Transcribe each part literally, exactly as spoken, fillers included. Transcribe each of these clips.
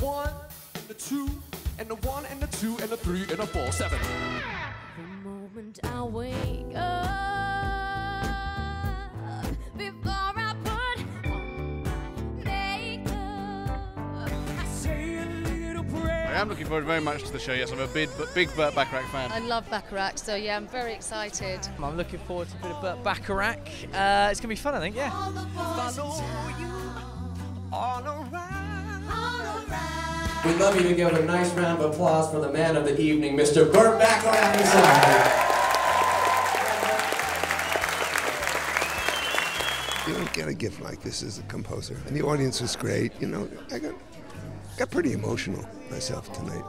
one and the two and the one and the two and the three and the four, seven. The moment I wake up, before I put on my makeup, I say a little prayer. I am looking forward very much to the show, yes. I'm a big, big Burt Bacharach fan. I love Bacharach, so yeah, I'm very excited. I'm looking forward to a bit of Burt Bacharach. Uh, it's going to be fun, I think, yeah. All the boys follow you all around, all around. We'd love you to give a nice round of applause for the man of the evening, Mister Burt Bacharach himself. You don't get a gift like this as a composer. And the audience was great. You know, I got, got pretty emotional myself tonight.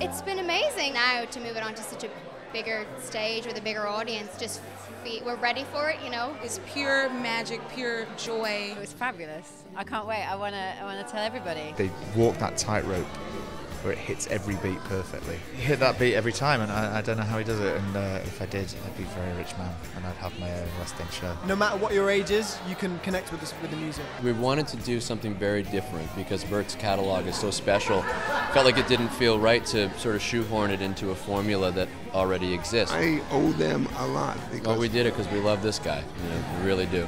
It's been amazing now to move it onto such a bigger stage with a bigger audience. Just be, we're ready for it, you know. It's pure magic, pure joy. It was fabulous. I can't wait. I wanna, I wanna tell everybody. They walk that tightrope where it hits every beat perfectly. You hit that beat every time, and I, I don't know how he does it. And uh, if I did, I'd be a very rich man, and I'd have my own West End show. No matter what your age is, you can connect with, this, with the music. We wanted to do something very different because Burt's catalog is so special. Felt like it didn't feel right to sort of shoehorn it into a formula that already exists. I owe them a lot. Because well, we did it because we love this guy. You know, we really do.